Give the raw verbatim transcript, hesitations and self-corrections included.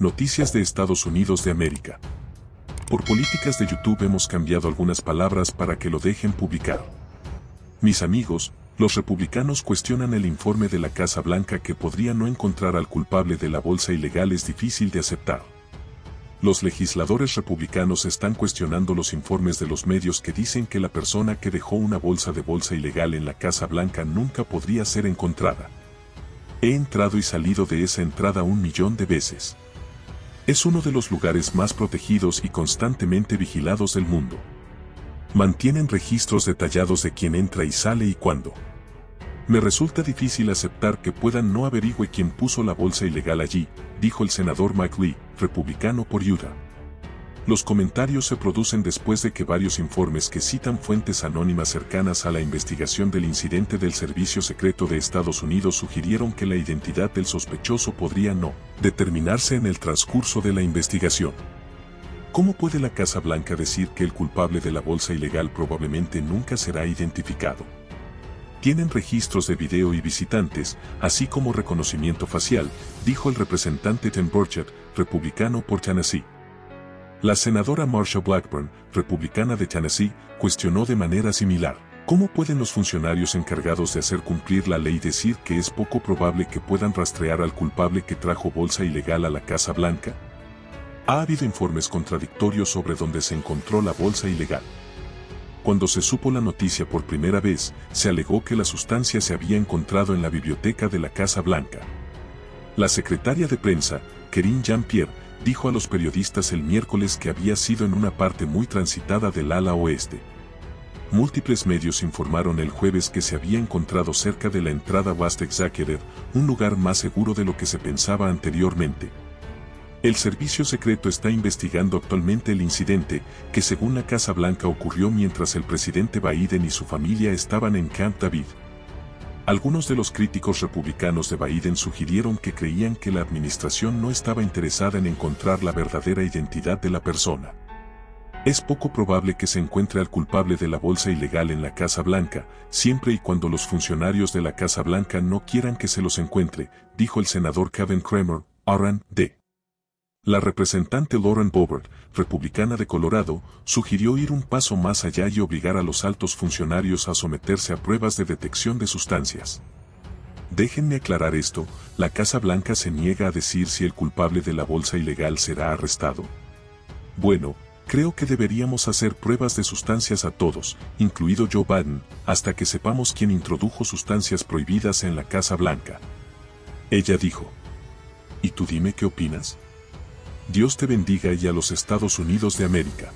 Noticias de Estados Unidos de América. Por políticas de YouTube hemos cambiado algunas palabras para que lo dejen publicar. Mis amigos, los republicanos cuestionan el informe de la Casa Blanca que podría no encontrar al culpable de la bolsa ilegal es difícil de aceptar. Los legisladores republicanos están cuestionando los informes de los medios que dicen que la persona que dejó una bolsa de bolsa ilegal en la Casa Blanca nunca podría ser encontrada. He entrado y salido de esa entrada un millón de veces. Es uno de los lugares más protegidos y constantemente vigilados del mundo. Mantienen registros detallados de quién entra y sale y cuándo. Me resulta difícil aceptar que puedan no averigüe quién puso la bolsa ilegal allí, dijo el senador Mike Lee, republicano por Utah. Los comentarios se producen después de que varios informes que citan fuentes anónimas cercanas a la investigación del incidente del Servicio Secreto de Estados Unidos sugirieron que la identidad del sospechoso podría no determinarse en el transcurso de la investigación. ¿Cómo puede la Casa Blanca decir que el culpable de la bolsa ilegal probablemente nunca será identificado? Tienen registros de video y visitantes, así como reconocimiento facial, dijo el representante Tim Burchett, republicano por Tennessee. La senadora Marsha Blackburn, republicana de Tennessee, cuestionó de manera similar. ¿Cómo pueden los funcionarios encargados de hacer cumplir la ley decir que es poco probable que puedan rastrear al culpable que trajo bolsa ilegal a la Casa Blanca? Ha habido informes contradictorios sobre dónde se encontró la bolsa ilegal. Cuando se supo la noticia por primera vez, se alegó que la sustancia se había encontrado en la biblioteca de la Casa Blanca. La secretaria de prensa, Karine Jean-Pierre, dijo a los periodistas el miércoles que había sido en una parte muy transitada del ala oeste. Múltiples medios informaron el jueves que se había encontrado cerca de la entrada West Executive, un lugar más seguro de lo que se pensaba anteriormente. El servicio secreto está investigando actualmente el incidente, que según la Casa Blanca ocurrió mientras el presidente Biden y su familia estaban en Camp David. Algunos de los críticos republicanos de Biden sugirieron que creían que la administración no estaba interesada en encontrar la verdadera identidad de la persona. Es poco probable que se encuentre al culpable de la bolsa ilegal en la Casa Blanca, siempre y cuando los funcionarios de la Casa Blanca no quieran que se los encuentre, dijo el senador Kevin Kramer, R D. La representante Lauren Bobert, republicana de Colorado, sugirió ir un paso más allá y obligar a los altos funcionarios a someterse a pruebas de detección de sustancias. Déjenme aclarar esto, la Casa Blanca se niega a decir si el culpable de la bolsa ilegal será arrestado. Bueno, creo que deberíamos hacer pruebas de sustancias a todos, incluido Joe Biden, hasta que sepamos quién introdujo sustancias prohibidas en la Casa Blanca. Ella dijo. ¿Y tú dime qué opinas? Dios te bendiga y a los Estados Unidos de América.